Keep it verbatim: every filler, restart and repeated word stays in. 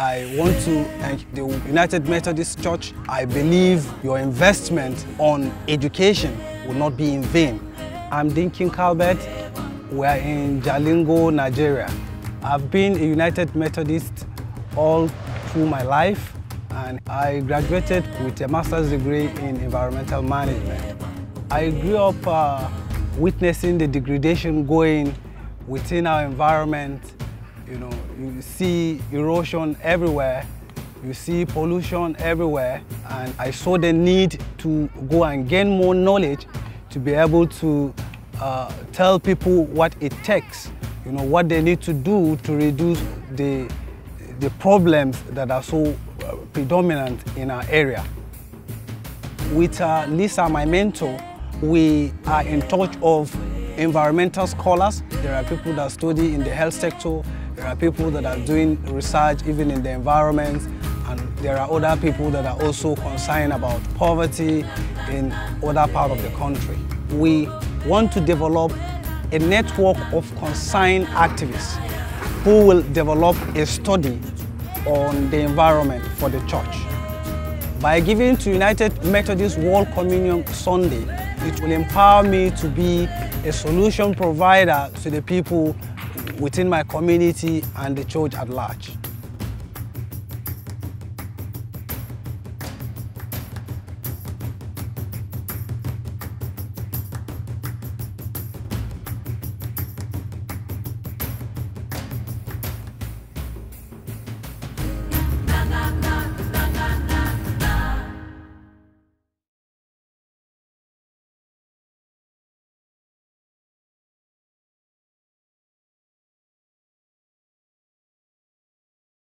I want to thank the United Methodist Church. I believe your investment on education will not be in vain. I'm Dinkin Kalbeth. We're in Jalingo, Nigeria. I've been a United Methodist all through my life, and I graduated with a master's degree in environmental management. I grew up uh, witnessing the degradation going within our environment. You know, you see erosion everywhere, you see pollution everywhere, and I saw the need to go and gain more knowledge to be able to uh, tell people what it takes, you know, what they need to do to reduce the, the problems that are so predominant in our area. With uh, Lisa, my mentor, we are in touch of environmental scholars. There are people that study in the health sector, there are people that are doing research even in the environment, and there are other people that are also concerned about poverty in other parts of the country. We want to develop a network of concerned activists who will develop a study on the environment for the church. By giving to United Methodist World Communion Sunday, it will empower me to be a solution provider to the people within my community and the church at large.